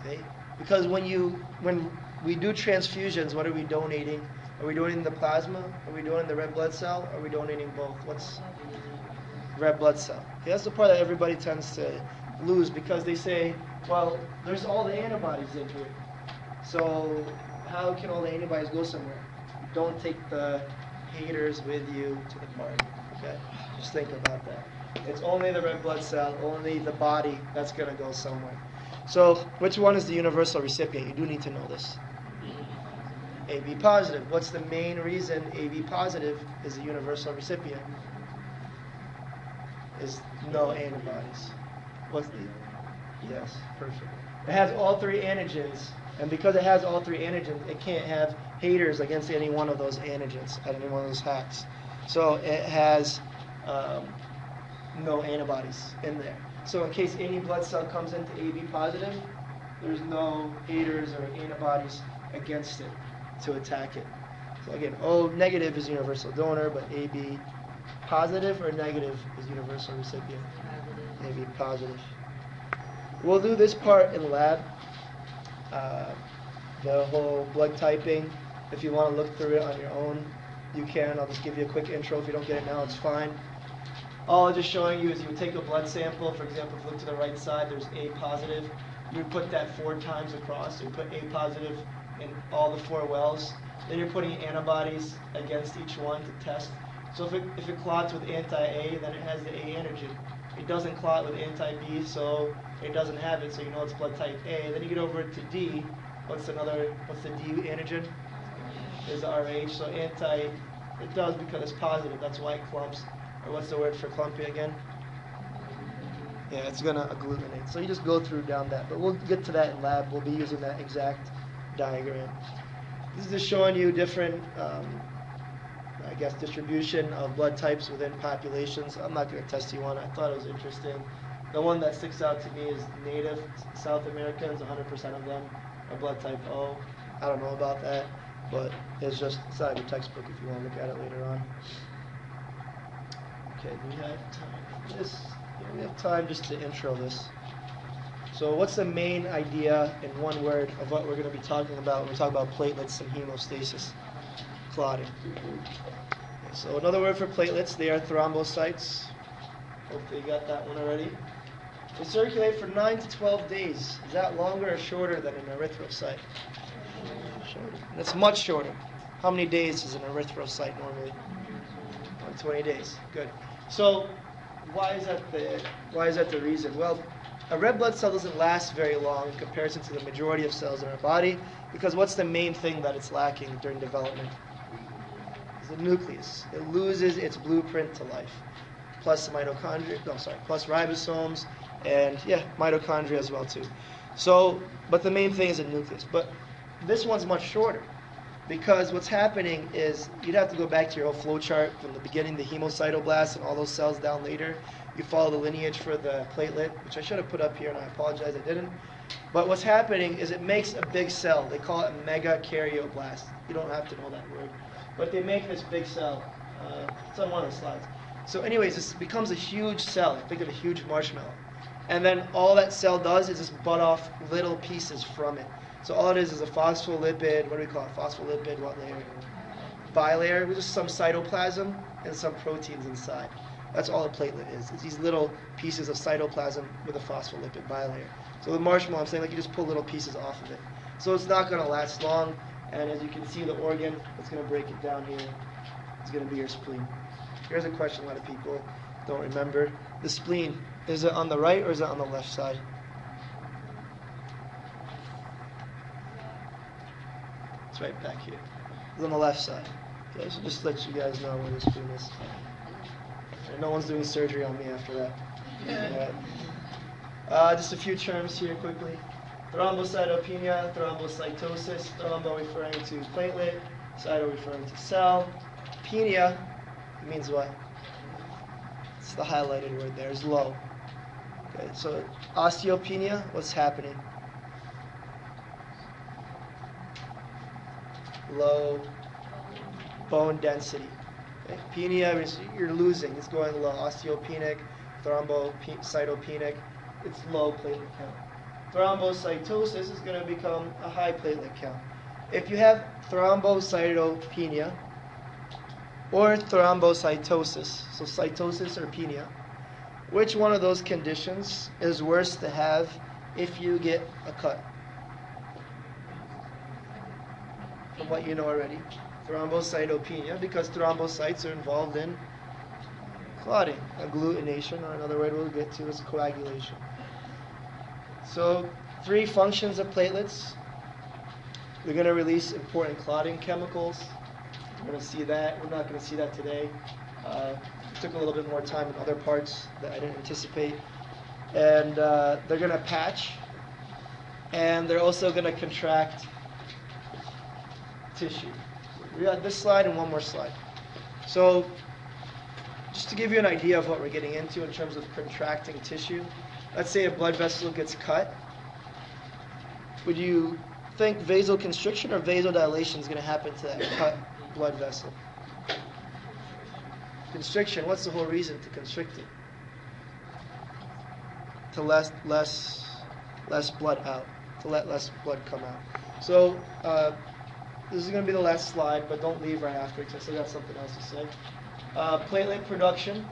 Okay? Because when you when we do transfusions, what are we donating? Are we donating the plasma? Are we donating the red blood cell? Are we donating both? What's red blood cell? Okay, that's the part that everybody tends to lose because they say, well, there's all the antibodies in here. So how can all the antibodies go somewhere? Don't take the haters with you to the party. Okay? Just think about that. It's only the red blood cell, only the body that's going to go somewhere. So which one is the universal recipient? You do need to know this. A B positive. What's the main reason A B positive is the universal recipient? Is no antibodies. What's the, yes, perfect. It has all three antigens, and because it has all three antigens, it can't have haters against any one of those antigens at any one of those hacks. So it has um, no antibodies in there. So in case any blood cell comes into A B positive, there's no haters or antibodies against it to attack it. So again, O negative is universal donor, but A B positive or negative is universal recipient. Maybe positive. We'll do this part in lab, uh, the whole blood typing. If you want to look through it on your own, you can. I'll just give you a quick intro. If you don't get it now, it's fine. All I'm just showing you is you would take a blood sample. For example, if you look to the right side, there's A positive. You would put that four times across. You put A positive in all the four wells. Then you're putting antibodies against each one to test. So if it, if it clots with anti-A, then it has the A antigen. It doesn't clot with anti-B, so it doesn't have it, so you know it's blood type A. Then you get over to D. What's another, what's the D antigen? Is the R H, so anti, it does because it's positive, that's why it clumps. Or what's the word for clumpy again? Yeah, it's gonna agglutinate. So you just go through down that, but we'll get to that in lab. We'll be using that exact diagram. This is just showing you different, um, I guess, distribution of blood types within populations. I'm not going to test you on it. I thought it was interesting. The one that sticks out to me is Native South Americans. one hundred percent of them are blood type O. I don't know about that, but it's just inside your textbook if you want to look at it later on. Okay, we have time for this. We have time just to intro this. So what's the main idea in one word of what we're going to be talking about when we talk about platelets and hemostasis? Clotting. So another word for platelets, they are thrombocytes. Hopefully you got that one already. They circulate for nine to twelve days. Is that longer or shorter than an erythrocyte? Shorter. And it's much shorter. How many days is an erythrocyte normally? twenty days. Good. So why is that the why is that the reason? Well, a red blood cell doesn't last very long in comparison to the majority of cells in our body because what's the main thing that it's lacking during development? The nucleus. It loses its blueprint to life. Plus mitochondria, no, sorry, plus ribosomes and yeah, mitochondria as well too. So, but the main thing is the nucleus. But this one's much shorter because what's happening is you'd have to go back to your old flow chart from the beginning, the hemocytoblasts and all those cells down later. You follow the lineage for the platelet, which I should have put up here and I apologize I didn't. But what's happening is it makes a big cell. They call it a megakaryocyte. You don't have to know that word. But they make this big cell. Uh, it's on one of the slides. So anyways, this becomes a huge cell. Think of a huge marshmallow. and then all that cell does is just butt off little pieces from it. So all it is is a phospholipid, what do we call it, phospholipid, what layer? Bilayer, with just some cytoplasm and some proteins inside. That's all a platelet is, is these little pieces of cytoplasm with a phospholipid bilayer. So the marshmallow, I'm saying, like, you just pull little pieces off of it. So it's not going to last long, and as you can see, the organ that's going to break it down here is going to be your spleen. Here's a question a lot of people don't remember. The spleen, is it on the right or is it on the left side? It's right back here. It's on the left side. Okay, I should just let you guys know where the spleen is. And no one's doing surgery on me after that. Yeah. Uh, just a few terms here quickly. Thrombocytopenia, thrombocytosis, thrombo referring to platelet, cyto referring to cell. Penia means what? It's the highlighted word there, it's low. Okay, so osteopenia, what's happening? Low bone density. Okay, penia, you're losing, it's going low. Osteopenic, thrombocytopenic, it's low platelet count. Thrombocytosis is going to become a high platelet count. If you have thrombocytopenia or thrombocytosis, so cytosis or penia, which one of those conditions is worse to have if you get a cut? From what you know already, thrombocytopenia, because thrombocytes are involved in clotting. Agglutination, or another word we'll get to, is coagulation. So three functions of platelets. They're going to release important clotting chemicals. We're going to see that. We're not going to see that today. Uh, it took a little bit more time in other parts that I didn't anticipate. And uh, they're going to patch. And they're also going to contract tissue. We got this slide and one more slide. So just to give you an idea of what we're getting into in terms of contracting tissue, let's say a blood vessel gets cut. Would you think vasoconstriction or vasodilation is going to happen to that cut blood vessel? Constriction. What's the whole reason to constrict it? To less, less, less blood out. To let less blood come out. So uh, this is going to be the last slide, but don't leave right after because I still got something else to say. Uh, platelet production.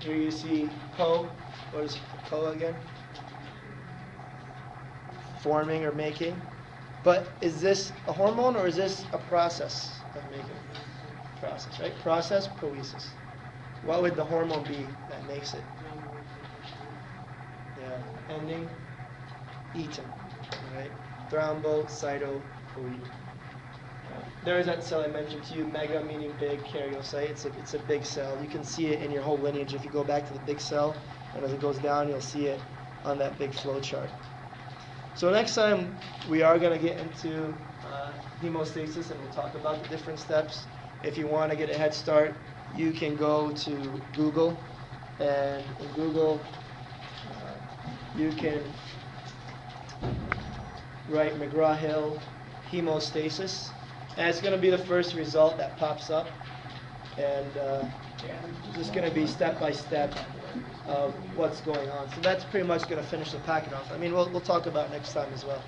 Here you see Po. What is Po again? Forming or making. But is this a hormone or is this a process of making? Process, right? Process, poiesis. What would the hormone be that makes it? Yeah, ending eaten, right? Thrombocytopoietin. There is that cell I mentioned to you, mega meaning big, karyocyte. It's a, it's a big cell. You can see it in your whole lineage if you go back to the big cell. And as it goes down, you'll see it on that big flow chart. So next time, we are going to get into uh, hemostasis, and we'll talk about the different steps. If you want to get a head start, you can go to Google. And in Google, uh, you can write McGraw-Hill hemostasis. And it's going to be the first result that pops up. And uh, it's just going to be step by step of what's going on. So that's pretty much going to finish the packet off. I mean, we'll, we'll talk about it next time as well.